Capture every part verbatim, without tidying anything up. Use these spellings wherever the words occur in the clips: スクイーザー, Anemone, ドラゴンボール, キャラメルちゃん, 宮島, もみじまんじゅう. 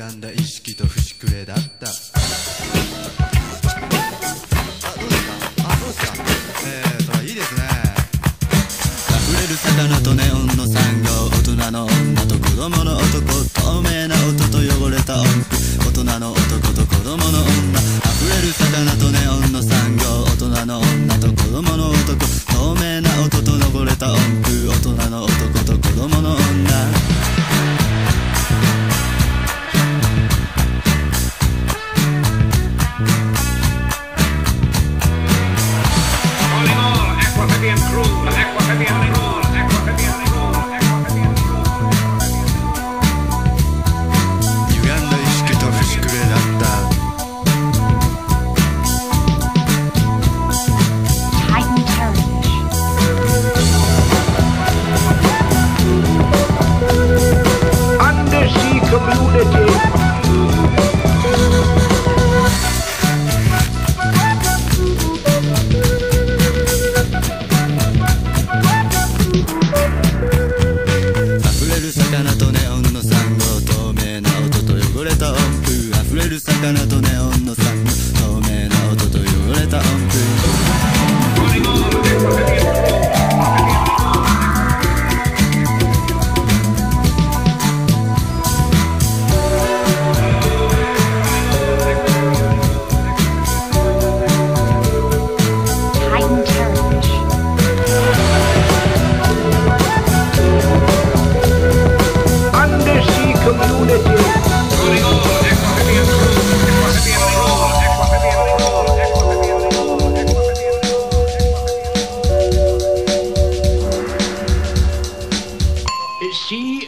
歪んだ意識と節くれだった。あ、どうですか、あ、どうですか、えーそれいいですね。溢れる魚とネオンの産業、大人の女と子供の男、透明な音と汚れた音符、大人の男と子供の女、溢れる魚とネオンの産業、大人の女と子供の男、透明な音と汚れた音符、大人の男と子供の女。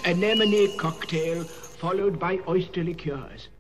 Anemone cocktail followed by oyster liqueurs.